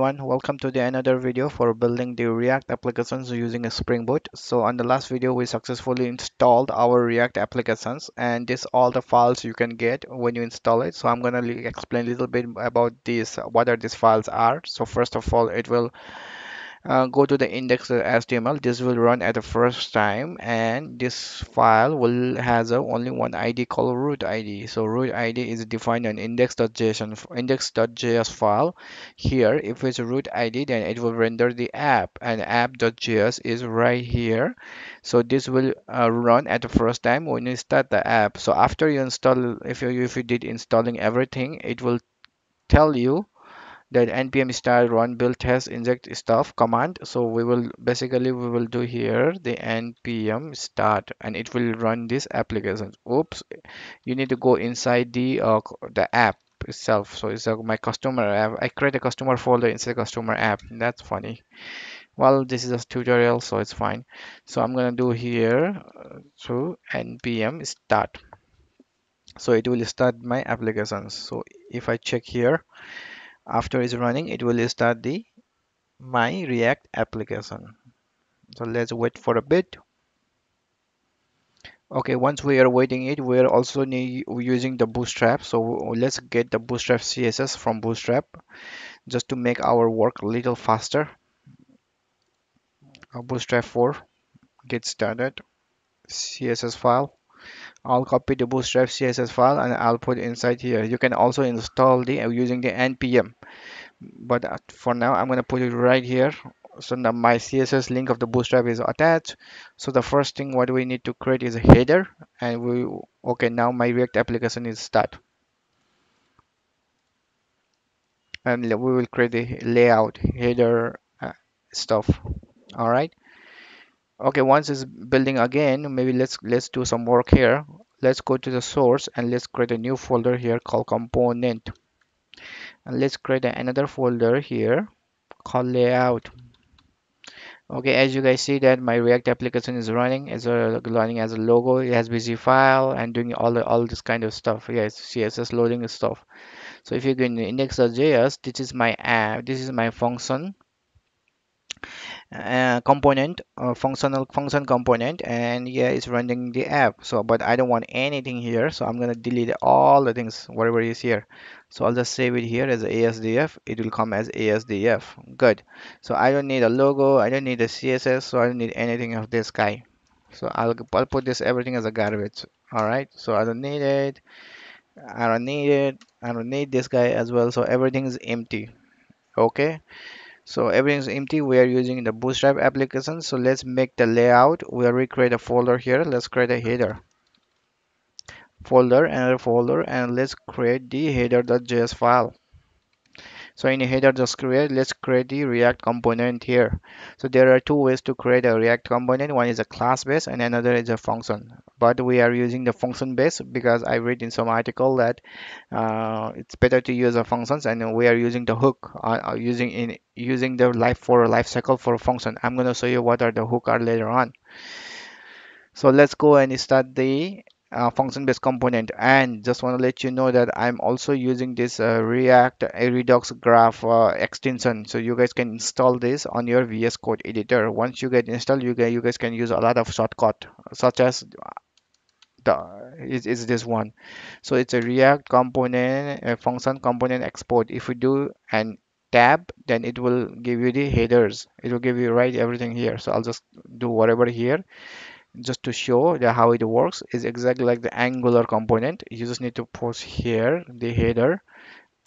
Welcome to the another video for building the React applications using a Spring Boot. So on the last video we successfully installed our React applications, and this all the files you can get when you install it. So I'm going to explain a little bit about this, what are these files are. So first of all, it will go to the index.html. This will run at the first time, and this file will has only one id called root id. So root id is defined on index.js file. Here if it's root id, then it will render the app, and app.js is right here. So this will run at the first time when you start the app. So after you install, if you did installing everything, it will tell you that npm start run build test inject stuff command. So we will do here the npm start, and it will run this application. Oops, you need to go inside the app itself. So it's my customer app. I create a customer folder inside customer app. That's funny. Well, this is a tutorial, so it's fine. So I'm gonna do here to npm start. So it will start my applications. So if I check here, after it's running, it will start my React application. So let's wait for a bit. Okay, once we are waiting it, we are also using the Bootstrap. So let's get the Bootstrap CSS from Bootstrap just to make our work a little faster. Bootstrap 4, get started, CSS file. I'll copy the Bootstrap CSS file and I'll put inside here. You can also install the using the npm, but for now I'm going to put it right here. So now my CSS link of the Bootstrap is attached. So the first thing what we need to create is a header, and okay, now my React application is start, and we will create the layout header stuff. All right. Okay, once it's building again, maybe let's do some work here. Let's go to the source and let's create a new folder here called component, and let's create another folder here called layout. Okay, as you guys see that my React application is running as a logo. It has busy file and doing all this kind of stuff. Yes, CSS loading stuff. So if you go in index.js, this is my app, this is my function component, function component, and yeah, it's running the app. So but I don't want anything here, so I'm gonna delete all the things whatever is here. So I'll just save it here as asdf. It will come as asdf. Good. So I don't need a logo, I don't need a CSS, so I don't need anything of this guy. So I'll put this everything as a garbage. All right, so I don't need it, I don't need it, I don't need this guy as well. So everything is empty. Okay, so everything's empty. We are using the Bootstrap application. So let's make the layout. We'll recreate a folder here. Let's create a header folder, another folder, and let's create the header.js file. So in the header just create, let's create the React component here. So there are two ways to create a React component. One is a class based and another is a function, but we are using the function based because I read in some article that it's better to use the functions, and we are using the hook using the life cycle for a function. I'm going to show you what are the hook are later on. So let's go and start the function based component, and just want to let you know that I'm also using this React Redux graph extension. So you guys can install this on your VS Code editor. Once you get installed, you guys can use a lot of shortcut, such as is this one. So it's a React component function component export. If we do and tab, then it will give you the headers, it will give you right everything here. So I'll just do whatever here just to show that how it works is exactly like the Angular component. You just need to post here the header,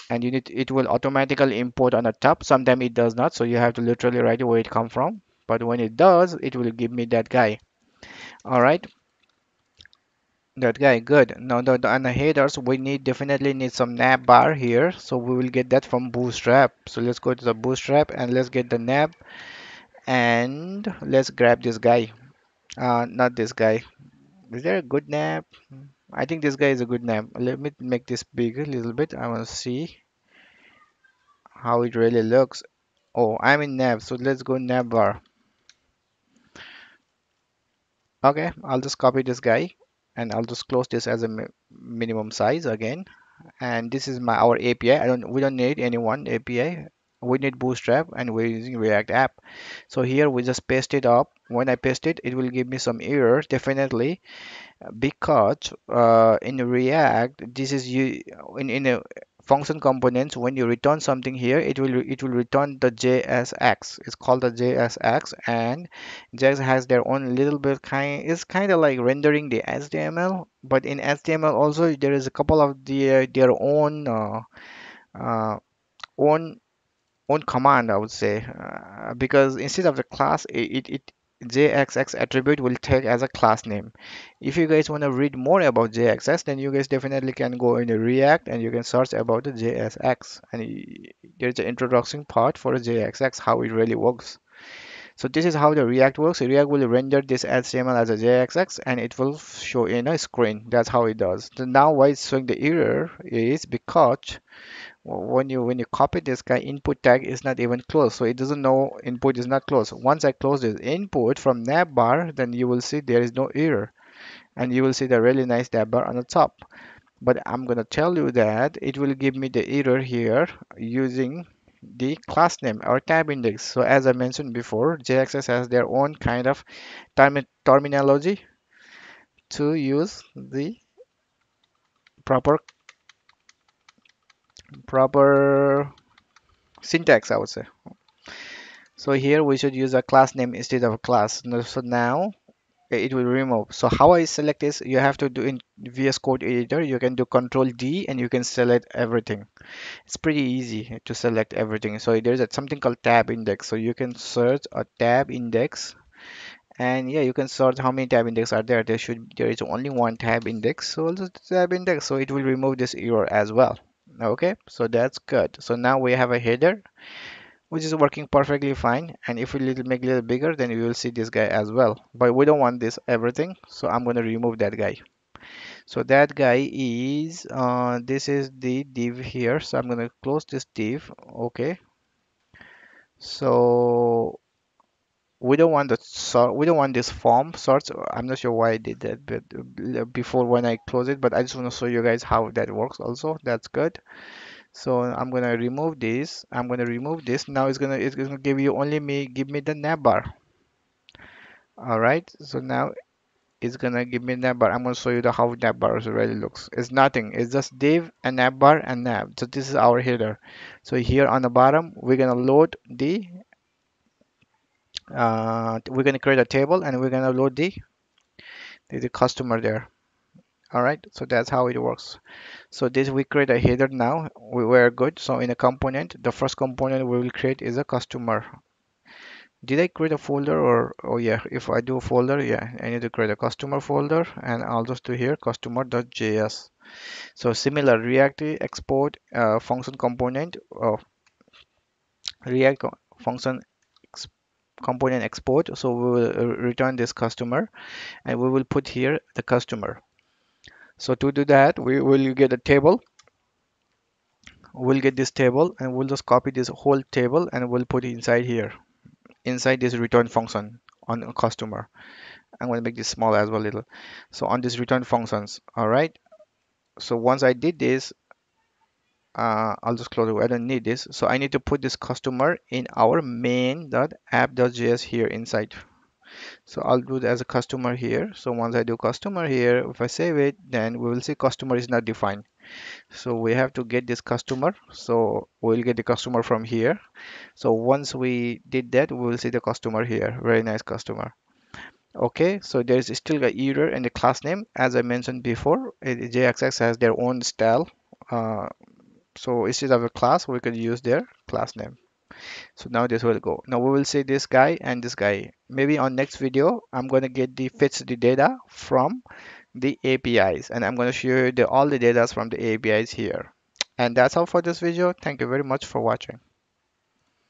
and you need it will automatically import on the top. Sometimes it does not, so you have to literally write where it come from, but when it does, it will give me that guy. All right, that guy. Good. Now on the headers we definitely need some nav bar here, so we will get that from Bootstrap. So let's go to the Bootstrap and let's get the nav, and let's grab this guy. Not this guy. Is there a good nav? I think this guy is a good nav. Let me make this big a little bit. I want to see how it really looks. Oh, I'm in nav, so let's go nav bar. Okay, I'll just copy this guy and I'll just close this as a minimum size again. And this is our API. We don't need anyone API. we need Bootstrap and we're using React app. So here we just paste it up. When I paste it, it will give me some errors, definitely, because in React, this is you in a function components. When you return something here, it will return the JSX. It's called the JSX, and JSX has their own little bit It's kind of like rendering the HTML, but in HTML also there is a couple of their own command, I would say, because instead of the class, it JSX attribute will take as a class name. If you guys want to read more about JSX, then you guys definitely can go into React and you can search about the JSX, and there's an introduction part for JSX, how it really works. So this is how the React works. React will render this HTML as a JSX and it will show in a screen. That's how it does. So now why it's showing the error is because when you copy this guy, input tag is not even closed, so it doesn't know input is not closed. Once I close this input from navbar, then you will see there is no error, and you will see the really nice navbar on the top. But I'm gonna tell you that it will give me the error here using the class name or tab index. So as I mentioned before, JSX has their own kind of terminology to use the proper syntax, I would say. So here we should use a class name instead of a class. So now it will remove. So how I select this, you have to do in VS Code editor, you can do Control D and you can select everything. It's pretty easy to select everything. So there's something called tab index, so you can search a tab index, and yeah, you can search how many tab index are there. There is only one tab index, so also tab index, so it will remove this error as well. Okay, so that's good. So now we have a header which is working perfectly fine, and if we make a little bigger, then you will see this guy as well, but we don't want this everything, so I'm going to remove that guy. So that guy is this is the div here, so I'm going to close this div. Okay, so we don't want this form sort. I'm not sure why I did that, but before when I close it, but I just want to show you guys how that works also. That's good. So I'm gonna remove this. Now it's gonna give you only give me the navbar. All right, so now it's gonna give me navbar. I'm gonna show you how navbar really looks. It's nothing, it's just div and navbar and nav. So this is our header. So here on the bottom, we're gonna load the we're going to create a table, and we're going to load the customer there. All right, so that's how it works. So this, we create a header now. We were good. So in a component, the first component we will create is a customer. Did I create a folder? Or oh yeah, if I do a folder, yeah, I need to create a customer folder, and I'll just do here customer.js. so similar, React export function component of React function component export. So we will return this customer, and we will put here the customer. So to do that, we will get a table. We'll get this table, and we'll just copy this whole table, and we'll put it inside here, inside this return function on a customer. I'm going to make this small as well, little. So on this return functions. All right, so once I did this, I'll just close it. I don't need this. So I need to put this customer in our main.app.js here inside. So I'll do it as a customer here. So once I do customer here, if I save it, then we will see customer is not defined. So we have to get this customer. So we'll get the customer from here. So once we did that, we will see the customer here. Very nice customer. Okay, so there's still an error in the class name. As I mentioned before, JSX has their own style. So instead of a class, we could use their class name. So now this will go. Now we will see this guy and this guy. Maybe on next video, I'm going to get the fetch the data from the APIs, and I'm going to show you all the data from the APIs here. And that's all for this video. Thank you very much for watching.